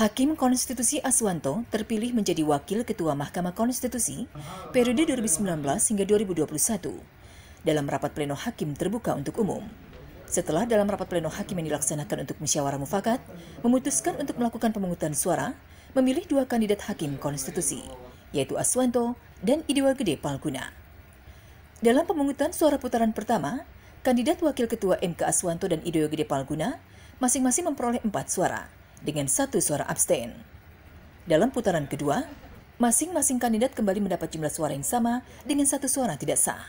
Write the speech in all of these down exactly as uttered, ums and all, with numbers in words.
Hakim Konstitusi Aswanto terpilih menjadi Wakil Ketua Mahkamah Konstitusi periode dua ribu sembilan belas hingga dua ribu dua puluh satu dalam rapat pleno hakim terbuka untuk umum. Setelah dalam rapat pleno hakim yang dilaksanakan untuk musyawarah mufakat, memutuskan untuk melakukan pemungutan suara, memilih dua kandidat hakim konstitusi, yaitu Aswanto dan I Dewa Gede Palguna. Dalam pemungutan suara putaran pertama, kandidat Wakil Ketua M K Aswanto dan I Dewa Gede Palguna masing-masing memperoleh empat suara, dengan satu suara abstain. Dalam putaran kedua, masing-masing kandidat kembali mendapat jumlah suara yang sama dengan satu suara tidak sah.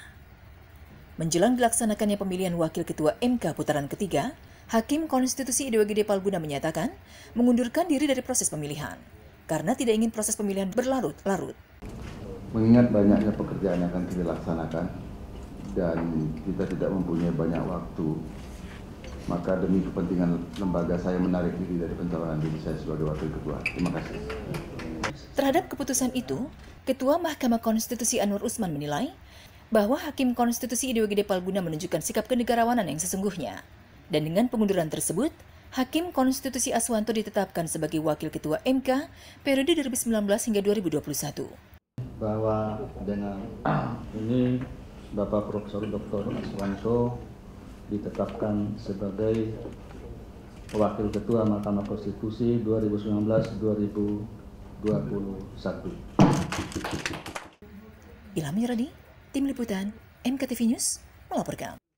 Menjelang dilaksanakannya pemilihan Wakil Ketua M K putaran ketiga, Hakim Konstitusi I Dewa Gede Palguna menyatakan mengundurkan diri dari proses pemilihan karena tidak ingin proses pemilihan berlarut-larut. Mengingat banyaknya pekerjaan yang akan kita laksanakan dan kita tidak mempunyai banyak waktu, maka demi kepentingan lembaga saya menarik diri dari pencalonan diri saya sebagai Wakil Ketua. Terima kasih. Terhadap keputusan itu, Ketua Mahkamah Konstitusi Anwar Usman menilai bahwa Hakim Konstitusi I Dewa Gede Palguna menunjukkan sikap kenegarawanan yang sesungguhnya. Dan dengan pengunduran tersebut, Hakim Konstitusi Aswanto ditetapkan sebagai Wakil Ketua M K periode dua ribu sembilan belas hingga dua ribu dua puluh satu. Bahwa dengan ini Bapak Profesor Doktor Aswanto ditetapkan sebagai Wakil Ketua Mahkamah Konstitusi dua ribu sembilan belas dua ribu dua puluh satu. Ilhami Yurandi, Tim Liputan M K T V News melaporkan.